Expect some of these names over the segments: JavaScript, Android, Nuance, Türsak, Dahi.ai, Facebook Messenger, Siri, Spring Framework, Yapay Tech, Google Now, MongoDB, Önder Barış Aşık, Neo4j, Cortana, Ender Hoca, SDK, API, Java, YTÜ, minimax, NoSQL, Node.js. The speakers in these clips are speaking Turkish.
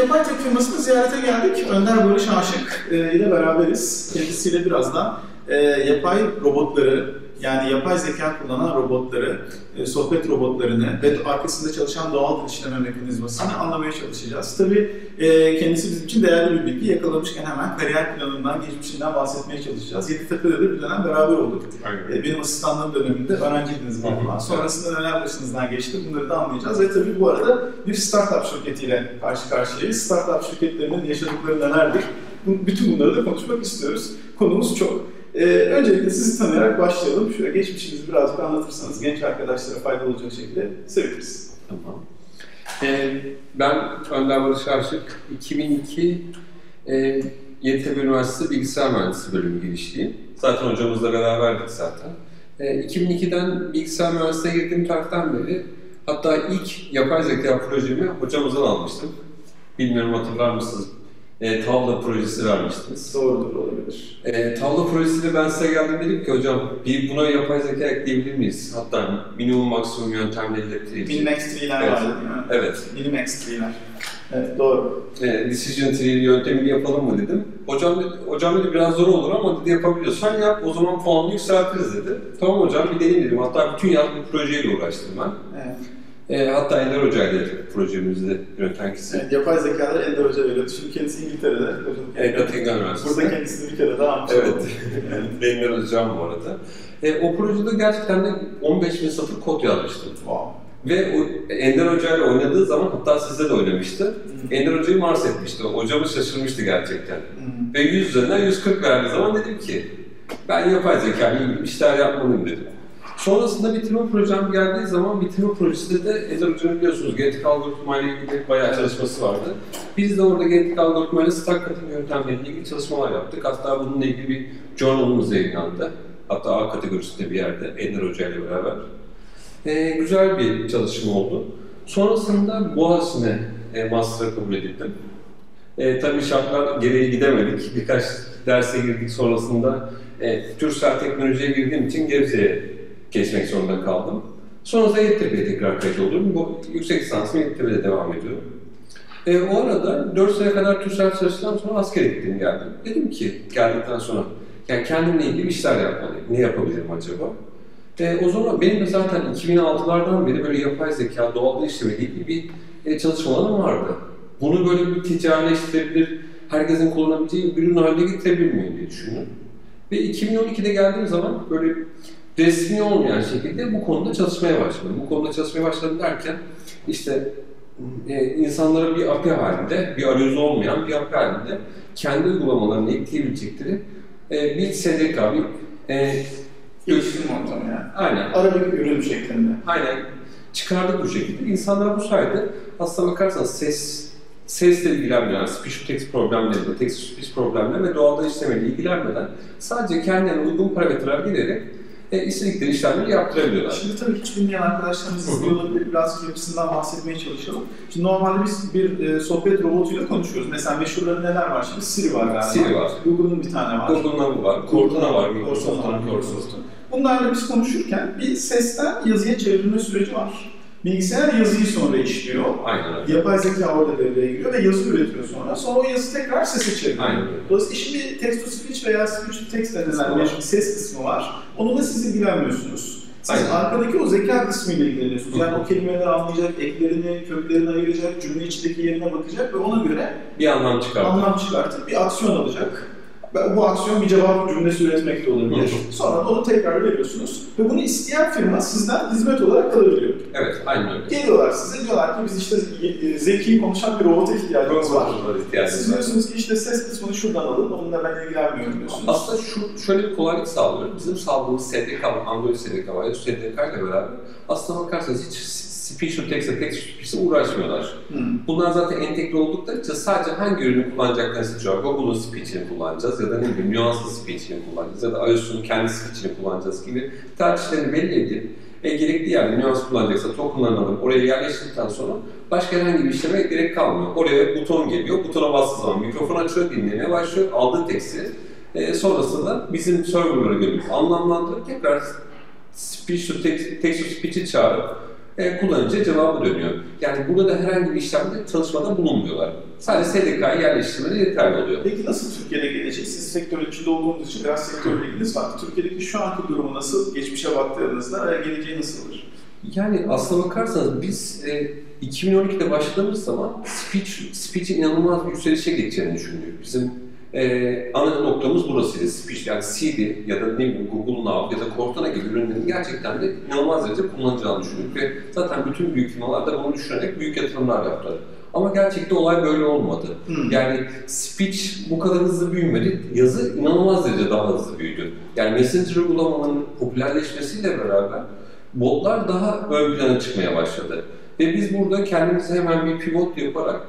Yapay Tech firmasını ziyarete geldik. Önder Barış Aşık ile beraberiz. Kendisiyle birazdan yapay robotları, yani yapay zeka kullanan robotları, sohbet robotlarını ve arkasında çalışan doğal dil işleme mekanizmasını anlamaya çalışacağız. Tabii kendisi bizim için değerli bir bilgi. Yakalamışken hemen kariyer planından, geçmişinden bahsetmeye çalışacağız. Yeditepe'de de bir dönem beraber olduk. Benim asistanlığım döneminde öğrenciydiniz galiba. Sonrasında neler başınızdan geçti, bunları da anlayacağız. Ve tabii bu arada bir startup şirketiyle karşı karşıyayız. Startup şirketlerinin yaşadıkları nelerdir? Bütün bunları da konuşmak istiyoruz. Konumuz çok. Öncelikle sizi tanıyarak başlayalım. Şöyle geçmişinizi birazcık anlatırsanız genç arkadaşlara faydalı olacak şekilde seviniriz. Tamam. Ben Önder Barış Aşık, 2002 YTÜ Üniversitesi Bilgisayar Mühendisliği bölümü girişliyim. Zaten hocamızla beraberdik zaten. 2002'den bilgisayar mühendisliğine girdiğim tarihten beri, hatta ilk yapay zeka projemi hocamızdan almıştım. Bilmiyorum, hatırlar mısınız? Tavla projesi vermiştiniz. Doğrudur, olabilir. Tavla projesiyle ben size geldim, dedim ki hocam buna yapay zeka ekleyebilir miyiz? Hatta minimum maksimum yöntemleri ekleyebilir miyiz? Minimax tree'ler vardı değil mi? Evet. Minimax tree'ler. Evet, doğru. Decision tree yöntemini yapalım mı dedim. Hocam dedi biraz zor olur ama dedi yapabiliyorsan yap, o zaman puanını yükseltiriz dedi. Tamam hocam, bir deneyim dedim. Hatta bütün yaz bu projeyle uğraştım ben. Evet. Hatta Ender Hoca ile projemizde yöneten kişi. Evet, yapay zekaları Ender Hoca ile yönetiyor. Kendisi İngiltere'de. Burada kendisini bir kere daha almış. Evet. Ender Hocam bu arada. O projede gerçekten de 15.000 satır kod yazmıştım. Wow. Ve Ender Hoca ile oynadığı zaman, hatta sizle de oynamıştı. Hı-hı. Ender Hoca'yı mars etmişti. Hocamız şaşırmıştı gerçekten. Hı-hı. Ve 100 üzerinden 140 verdiği zaman dedim ki ben yapay zekalı işler yapmalıyım dedim. Sonrasında bitirme projem geldiği zaman, bitirme projesinde de Ender Hoca'nın biliyorsunuz genetik algoritmayla ilgili bayağı çalışması vardı. Biz de orada genetik algoritmayla stack cutting yöntemleriyle ilgili çalışmalar yaptık. Hatta bununla ilgili bir journalımız yayınlandı. Hatta A kategorisinde bir yerde Ender Hoca ile beraber. Güzel bir çalışma oldu. Sonrasında Boğaziçi'ne master'a kabul edildim. Tabii şartlar gereği gidemedik. Birkaç derse girdik, sonrasında Türsak teknolojiye girdiğim için Gebze'ye geçmek zorunda kaldım. Sonrasında YTP'ye tekrar kayıt oldum. Bu yüksek lisansım YTP'de devam ediyorum. O arada 4 sene kadar Türsak çalıştıktan sonra askere gittim, geldim. Dedim ki geldikten sonra yani kendimle ilgili işler yapmalıyım. Ne yapabilirim acaba? O zaman benim de zaten 2006'lardan beri böyle yapay zeka, doğal dil işleme gibi bir çalışmalarım vardı. Bunu böyle bir ticarileştirebilir, herkesin kullanabileceği bir ürün haline getirebilir miyim diye düşündüm. Ve 2012'de geldiğim zaman böyle resmi olmayan şekilde bu konuda çalışmaya başladım. Bu konuda çalışmaya başladım derken, işte insanlara bir API halinde, bir arayüzü olmayan bir API halinde kendi uygulamalarını ekleyebilecekleri bir SDK, bir gelişim ortamı yani. Aynen. Arabik ürün şeklinde. Aynen. Çıkardık bu şekilde. İnsanlara bu sayede aslına bakarsanız sesle ilgilenmeyen, speech to text problemleri, text to speech problemleri ve doğal dil işlemeyle ilgilenmeden sadece kendilerine uygun parametreler girerek istedikleri işlemleri yaptırabiliyorlar. Şimdi tabii hiç bilmeyen arkadaşlarımız izliyorlar, biraz yapısından bahsetmeye çalışalım. Şimdi normalde biz bir sohbet robotuyla konuşuyoruz. Mesela meşhurların neler var şimdi? Siri var galiba. Siri var. Google'un bir tane var. Google Now var. Cortana var. Bunlarla biz konuşurken bir sesten yazıya çevrilme süreci var. Bilgisayar yazıyı sonra işliyor. Aynen öyle. Yapay zeka orada devreye giriyor ve yazı üretiyor sonra. Sonra o yazı tekrar sese çeviriyor. Aynen öyle. Dolayısıyla işin bir text to speech veya speech to text denilen bir ses kısmı var. Onunla siz ilgilenmiyorsunuz. Siz aynen arkadaki o zeka kısmıyla ilgileniyorsunuz. Yani o kelimeleri anlayacak, eklerini, köklerini ayıracak, cümle içindeki yerine bakacak ve ona göre bir anlam çıkartır. Bir aksiyon alacak. Bu aksiyon bir cevap cümlesi üretmek de olabilir. Sonra onu tekrar veriyorsunuz ve bunu isteyen firma sizden hizmet olarak alabiliyor. Evet, aynen öyle. Geliyorlar size, diyorlar ki biz işte zeki konuşan bir robota ihtiyacımız var. Siz diyorsunuz ki işte ses kısmını şuradan alın, onunla ben ilgilenmiyorum diyorsunuz. Aslında şöyle bir kolaylık sağlıyor. Bizim sağladığımız SDK var, Android SDK var ya, SDK ile beraber aslına bakarsanız hiç speech to text'e, text to speech'e uğraşmıyorlar. Bunlar zaten entegre oldukları için sadece hangi ürünü kullanacaklarını seçiyorlar. Google'un speech'ini kullanacağız ya da ne bileyim Nuance'ın speech'ini kullanacağız ya da iOS'un kendi speech'ini kullanacağız gibi tercihlerini belli edip gerekli yerde Nuance kullanacaksa tokenlarını alıp oraya yerleştirdikten sonra başka herhangi bir işleme gerek kalmıyor. Oraya buton geliyor, butona bastığı zaman mikrofon açıyor, dinlemeye başlıyor, aldığı teksti sonrasında bizim serverlara göre anlamlandırıp tekrar speech to text'i çağırıp kullanıcıya cevabı dönüyor. Yani burada herhangi bir işlemde çalışmada bulunmuyorlar. Sadece SDK'yı yerleştirmeleri yeterli oluyor. Peki nasıl Türkiye'de gelecek? Siz sektörün içinde olduğunuz için biraz sektörle ilginiz var. Türkiye'deki şu anki durumu nasıl? Geçmişe baktığınızda geleceği nasıl olur? Yani aslına bakarsanız biz 2012'de başladığımız zaman speech'in inanılmaz bir yükselişe geçeceğini düşündük. Bizim ana noktamız burasıydı. Speech, yani Siri ya da ne bileyim Google Now ya da Cortana gibi ürünlerin gerçekten de inanılmaz derece kullanacağını düşündük ve zaten bütün büyük firmalar da bunu düşünerek büyük yatırımlar yaptılar. Ama gerçekten olay böyle olmadı. Yani speech bu kadar hızlı büyümedi, yazı inanılmaz derece daha hızlı büyüdü. Yani Messenger uygulamanın popülerleşmesiyle beraber botlar daha ön plana çıkmaya başladı. Ve biz burada kendimize hemen bir pivot yaparak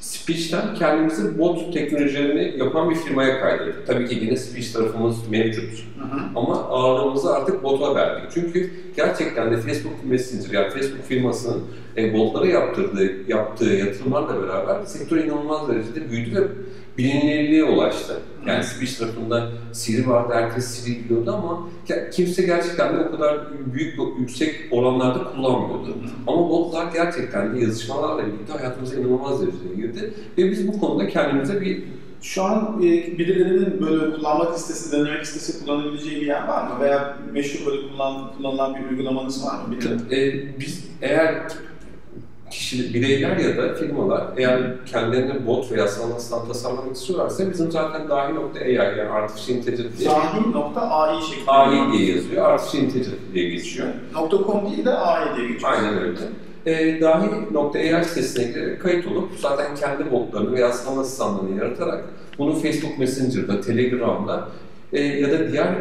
Speech'ten kendimizi bot teknolojilerini yapan bir firmaya kaydettik. Tabii ki yine Speech tarafımız mevcut. Ama ağırlığımızı artık bota verdik. Çünkü gerçekten de Facebook Messenger, yani Facebook firmasının botlara yaptığı yatırımlarla beraber sektör inanılmaz derecede büyüdü ve bilinirliğe ulaştı. Yani Speech tarafında Siri vardı, herkes Siri biliyordu ama kimse gerçekten de o kadar büyük, yüksek oranlarda kullanmıyordu. Ama botlar gerçekten de yazışmalarla birlikte hayatımıza inanılmaz derecede girdi ve biz bu konuda kendimize bir... Şu an birilerinin böyle kullanmak istesi, denemek istesi kullanabileceği bir yer var mı? Veya meşhur böyle kullanılan bir uygulamanız var mı? Biz eğer... bireyler ya da firmalar eğer kendilerine bot veya sanal tasarlamak istiyorlarsa bizim zaten Dahi.ai, yani artificial intelligence diye. Dahi.ai şeklinde. AI diye yazıyor, artificial intelligence diye geçiyor. .com değil de AI diye geçiyor. Aynen öyle. Dahi.ai sitesine girerek kayıt olup zaten kendi botlarını veya sanal asistanlarını yaratarak bunu Facebook Messenger'da, Telegram'da ya da diğer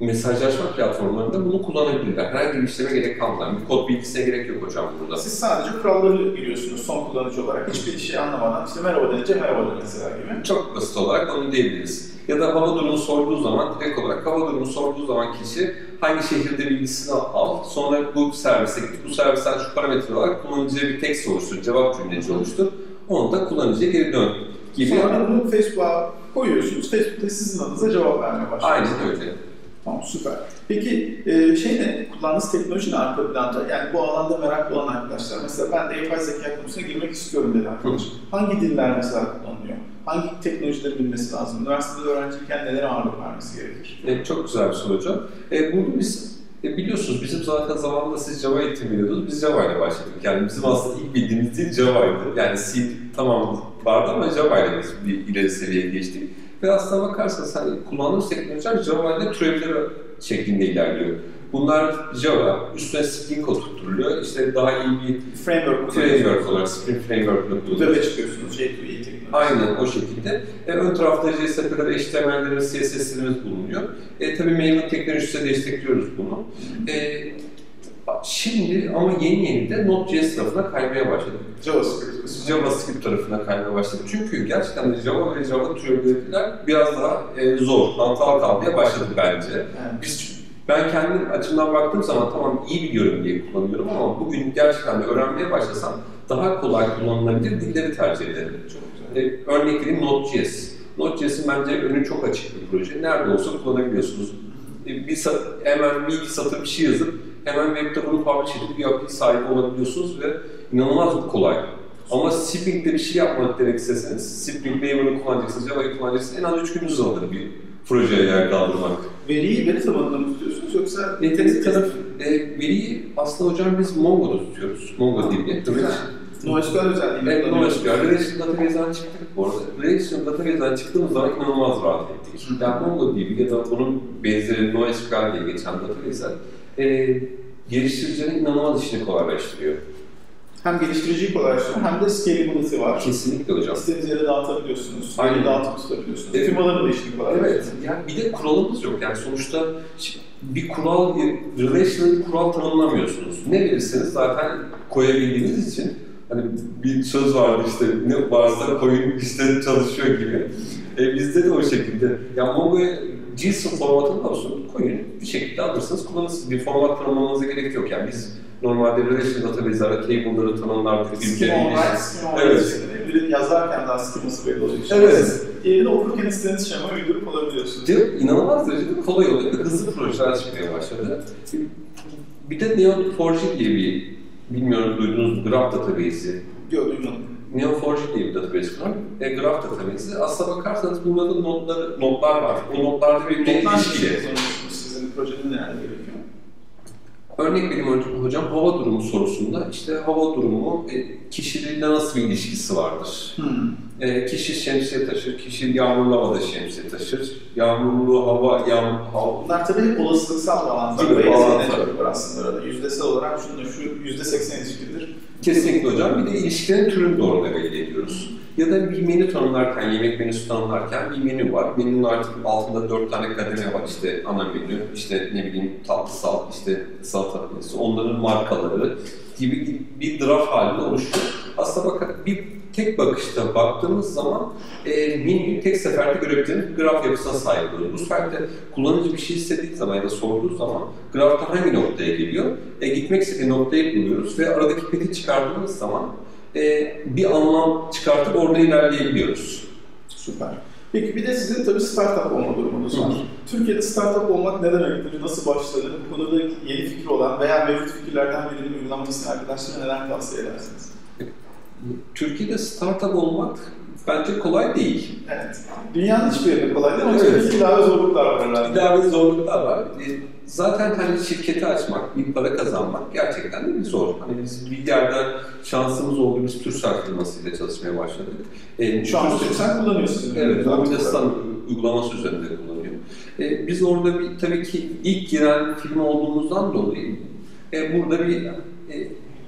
mesajlaşma platformlarında bunu kullanabilirler. Herhangi bir işleme gerek kalmadan, bir kod bilgisine gerek yok hocam burada. Siz sadece kuralları biliyorsunuz son kullanıcı olarak, hiçbir şey anlamadan, işte merhaba deneyince merhaba deneyince gibi. Çok basit olarak onu diyebiliriz. Ya da hava durumunu sorduğu zaman, direkt olarak hava durumunu sorduğu zaman kişi hangi şehirde bilgisini al, sonra bu servise git, bu servisten şu parametre olarak kullanıcıya bir text oluştur, cevap cümleci oluştur, onu da kullanıcıya geri dön gibi. Sonra bunu Facebook'a koyuyorsunuz, Facebook'ta sizin adınıza cevap vermeye başlıyor. Aynen öyle. Tamam, süper. Peki kullandığınız teknolojinin arka planda, yani bu alanda meraklı olan arkadaşlar, mesela ben de yapay zeka konusuna girmek istiyorum dedi arkadaş. Hangi diller mesela kullanılıyor? Hangi teknolojileri bilmesi lazım? Üniversitede öğrenciyken nelere ağırlık vermesi gerekir? Çok güzel bir soru hocam. Bunu biz biliyorsunuz, bizim zaten zamanında siz Java eğitimi veriyordunuz, biz Java ile başladık. Yani bizim aslında ilk bildiğimiz dil Java'ydı. Yani C tamam vardı ama Java ile biz bir ileri seviyeye geçtik. Ve aslına bakarsanız hani kullandığımız teknolojiler Java ile türevleri şeklinde ilerliyor. Bunlar Java, üstüne Spring oturtuluyor, işte daha iyi bir framework olarak Spring Framework ile kullanıyor. Çıkıyorsunuz, JTÜ'ye teknolojisi. Aynen o şekilde. Ön tarafta JS'e kadar HTML'lerimiz, CSS'lerimiz bulunuyor. Tabii mailing teknolojisiyle destekliyoruz bunu. Şimdi ama yeni de Node.js tarafına kaymaya başladık. JavaScript tarafına kaymaya başladık. Çünkü gerçekten de Java ve Java türevleri biraz daha zor, dantal kalmaya başladı bence. Evet. Ben kendim açımdan baktığım zaman tamam iyi biliyorum diye kullanıyorum ama bugün gerçekten de öğrenmeye başlasam daha kolay kullanılabilir dilleri tercih ederim. Çok güzel. Örnek vereyim Node.js. Node.js'in bence önü çok açık bir proje. Nerede olsa kullanabiliyorsunuz. Hemen bir satır bir şey yazıp hemen webde bunu publish edip bir API sahibi olabiliyorsunuz ve inanılmaz kolay. Ama Spring'de bir şey yapmak demek isteseniz, Spring Framework'ı kullanacaksınız, Java'yı kullanacaksınız, en az 3 gününüz alır bir projeye yer kaldırmak. Veri tabanında mı tutuyorsunuz yoksa? Veriyi aslında hocam biz Mongo'da tutuyoruz, MongoDB'ye. NoSQL özelliği. Evet, NoSQL. Relational database'den çıktık bu arada. Relational database'den çıktığımız zaman inanılmaz rahat ettik. Yani MongoDB ya da bunun benzeri NoSQL diye geçen database'ler geliştiricilerin inanılmaz işini kolaylaştırıyor. Hem geliştiriciyi kolaylaştırıyor hem de scalability var. Kesinlikle hocam. İstediğiniz yere dağıtabiliyorsunuz, aynı dağıtımı tutabiliyorsunuz. Firmaların da işini kolaylaştırıyor. Evet, yani bir de kuralımız yok. Yani sonuçta bir kural, relational bir kural tanımlamıyorsunuz. Ne verirseniz zaten koyabildiğiniz için hani bir söz vardı işte, ne varsa koyun işte çalışıyor gibi. Bizde de o şekilde. Yani Mongo'ya JSON formatında olsun, koyun bir şekilde alırsınız, kullanırsınız. Bir format tanımlamanıza gerek yok. Yani biz normalde relational database'lerde table'ları tanımlardık. Skema yazarken daha skeması belli oluyor. Evet. Yerine okurken istediğiniz şema uydurup olabiliyorsunuz. İnanılmaz derecede kolay oluyor. Hızlı projeler çıkmaya başladı. Bir de Neo4j diye bir, bilmiyorum duyduğunuz graph database'i. Yok, duymadım. Neo4j diye bir database var. Graph database'i. Aslına bakarsanız bunlarda notlar var. O notlarda birbirine ilişkili. Sizin projede ne yani gerekiyor? Örnek vereyim hocam, hava durumu sorusunda işte hava durumu kişiliğinde nasıl bir ilişkisi vardır? Hmm. Kişi şemsiye taşır, kişi yağmurlu havada şemsiye taşır, yağmurlu hava, yağmur... Bunlar tabii hep olasılıksal bağlantılar ve bağlantılar aslında. Yüzdesel olarak şununla şu %80 ilişkilidir. Kesinlikle hocam. Bir de ilişkilerin türünü doğru da belli ediyoruz. Ya da bir menü tanımlarken, yemek menüsü tanımlarken bir menü var. Menünün artık altında 4 tane kademe var. İşte ana menü, işte ne bileyim tatlısal, işte salata menüsü, onların markaları gibi bir draft halinde oluşuyor. Aslında bakın bir tek bakışta baktığımız zaman menüyü tek seferde görebileceğimiz bir graf yapısına sahip oluyor. Bu sefer de kullanıcı bir şey istediği zaman ya da sorduğu zaman graftan hangi noktaya geliyor? Gitmek istediği noktayı buluyoruz ve aradaki peti çıkardığımız zaman bir anlam çıkartıp orada ilerleyebiliyoruz. Süper. Peki bir de sizin tabii startup olma durumunuz var. Türkiye'de startup olmak ne demektir, nasıl başlanır, bu konuda yeni fikir olan veya mevcut fikirlerden birinin uygulamasını arkadaşlara neler tavsiye edersiniz? Türkiye'de startup olmak bence kolay değil. Evet. Dünyanın hiçbir yerinde kolay değil ama evet. İlave zorluklar var herhalde. İlave zorluklar var. Zaten hani şirketi açmak, bir para kazanmak gerçekten de bir zor. Hani biz bir yerden şansımız oldu, biz Türsak firmasıyla çalışmaya başladık. Şu an Türsak kullanıyorsunuz. Evet, Nuance'ın uygulaması üzerinde kullanıyor. Biz orada bir, tabii ki ilk giren firma olduğumuzdan dolayı burada bir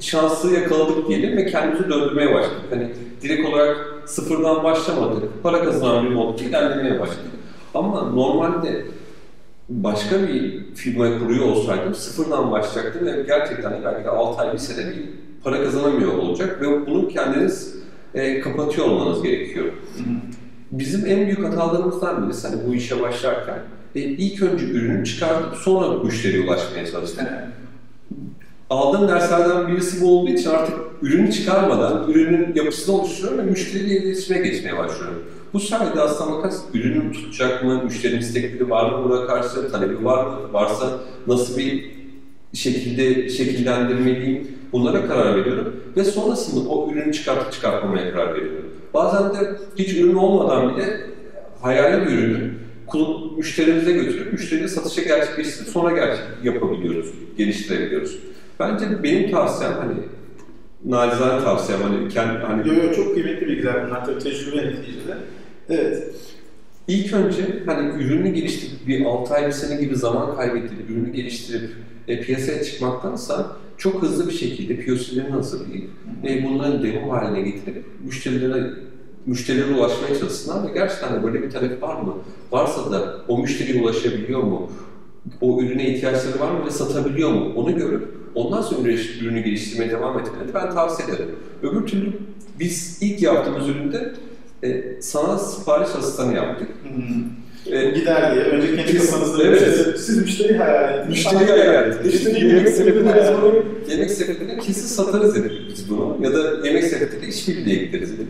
şansı yakaladık diyelim ve kendimizi döndürmeye başladık. Hani direkt olarak sıfırdan başlamadık, para kazanan bir modda ilerlemeye başladık. Ama normalde başka bir firma kuruyor olsaydım sıfırdan başlayacaktım ve gerçekten belki de 6 ay bir sene bir para kazanamıyor olacak ve bunu kendiniz kapatıyor olmanız gerekiyor. Bizim en büyük hatalarımızdan birisi hani bu işe başlarken ilk önce ürünü çıkartıp sonra bu müşteriye ulaşmaya çalıştık. Aldığım derslerden birisi bu olduğu için artık ürünü çıkarmadan ürünün yapısını oluşturuyorum ve müşteriyle iletişime geçmeye başlıyorum. Bu sayede aslında bakarsanız ürünü tutacak mı, müşterinin istekleri var mı buna karşı, talebi var mı, varsa nasıl bir şekilde şekillendirmeliyim bunlara karar veriyorum ve sonrasında o ürünü çıkartıp çıkartmamaya karar veriyorum. Bazen de hiç ürün olmadan bile hayali bir ürünü müşterimize götürüp müşteriyle satışa gerçekleştirip sonra yapabiliyoruz, geliştirebiliyoruz. Bence benim tavsiyem hani nacizane tavsiyem hani kendi hani çok kıymetli bilgiler bunlar tabii tecrübe neticede. Evet. İlk önce hani ürünü geliştirip bir 6 ay bir sene gibi zaman kaybettirip ürünü geliştirip piyasaya çıkmaktansa çok hızlı bir şekilde POC'lerini hazırlayıp bunların demo haline getirip müşterilere ulaşmaya çalışsınlar ve gerçekten de böyle bir talep var mı? Varsa da o müşteriye ulaşabiliyor mu? O ürüne ihtiyaçları var mı ve satabiliyor mu? Onu görüp ondan sonra ürünü geliştirmeye devam etmeni ben tavsiye ederim. Öbür türlü biz ilk yaptığımız üründe sana sipariş asistanı yaptık. Gider diye. Önce kendi kafanızda siz müşteriyi hayal edin. Müşteriyi hayal edin. Yemek sepetine kesin satarız dedik biz bunu. Ya da yemek sepetine işbirliğe gideriz dedik.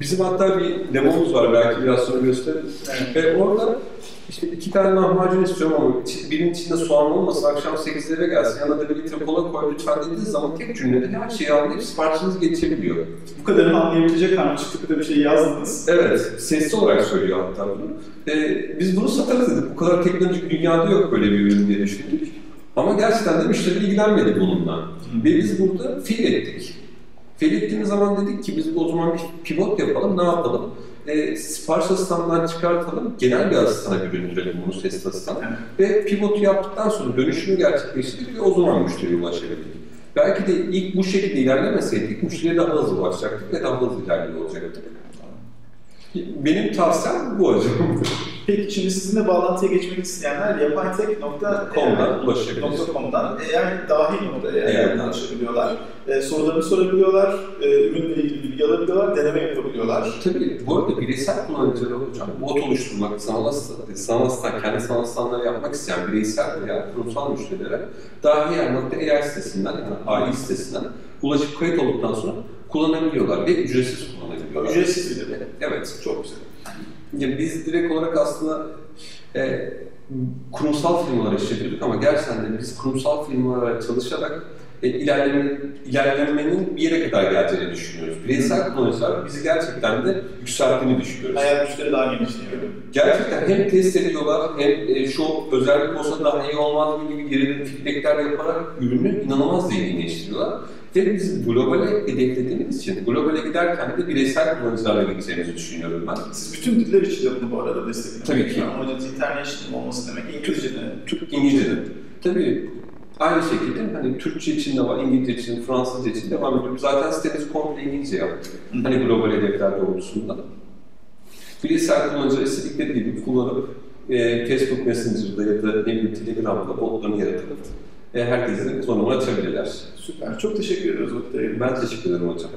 Bizim hatta bir demomuz var, belki biraz sonra gösteririz. Ve orada işte 2 tane lahmacun istiyorum ama birinin içinde soğan olmasın, akşam 8'de eve gelsin, yanına da bir litre kola koy lütfen dediğiniz zaman tek cümlede her şeyi anlayıp siparişiniz geçebiliyor. Bu kadarını anlayabilecek harmışlıkta da bir şey yazdınız. Evet, sesli olarak söylüyor hatta bunu. Biz bunu satarız dedik, bu kadar teknolojik dünyada yok böyle bir ürün diye düşündük. Ama gerçekten de müşteri ilgilenmedi bununla. Ve biz burada fiil ettik. Fail ettiğimiz zaman dedik ki biz o zaman bir pivot yapalım, ne yapalım? Sipariş asistanından çıkartalım, genel bir asistana büründürelim bunu, sesli asistana. Ve pivotu yaptıktan sonra dönüşümü gerçekleştirdik ve o zaman müşteriye ulaşabildik. Belki de ilk bu şekilde ilerlemeseydik, müşteriye daha hızlı ulaşacaktık ve daha hızlı ilerliyor olacaktık. Benim tavsiyem bu hocam. Peki şimdi sizinle bağlantıya geçmek isteyenler yapaytech.com'dan ulaşabiliyorlar. Yani dahil moda ulaşabiliyorlar. Sorularını sorabiliyorlar, ürünle ilgili bilgi alabiliyorlar, deneme yapabiliyorlar. Tabii bu arada bireysel kullanıcılar hocam, bot oluşturmak, kendi sanal asistanları yapmak isteyen bireysel veya kurumsal müşterilere Dahi.ai sitesinden, yani AI sitesinden ulaşıp kayıt olduktan sonra kullanabiliyorlar ve ücretsiz kullanabiliyorlar. Ücretsiz bir de. Evet, çok güzel. Biz direkt olarak aslında kurumsal firmalara iş yapıyorduk ama gerçekten de biz kurumsal firmalara çalışarak ilerlemenin bir yere kadar geleceğini düşünüyoruz. Bireysel kullanıcılar bizi gerçekten de yükselttiğini düşünüyoruz. Hayat güçleri daha genişliyor. Gerçekten hem test ediyorlar, hem şu özellik olsa daha iyi olmaz gibi geri feedbackler yaparak ürünü inanılmaz zenginleştiriyorlar. Ve biz globale hedeflediğimiz için, globale giderken de bireysel kullanıcılarla gideceğimizi düşünüyorum ben. Siz bütün diller için de bunu bu arada destekliyorsunuz. Tabii ki. Amacınız international olması demek, İngilizce de. Tabii. Aynı şekilde hani Türkçe için de var, İngilizce için, Fransızca için de var. Zaten sitemiz komple İngilizce yaptık. Hani global hedefler doğrultusunda. Bireysel kullanıcı istedikleri gibi kullanıp Facebook Messenger'da ya da Telegram'da botlarını yaratıp herkesin kullanımını açabilirler. Süper. Çok teşekkür ediyoruz. Ben teşekkür ederim hocam.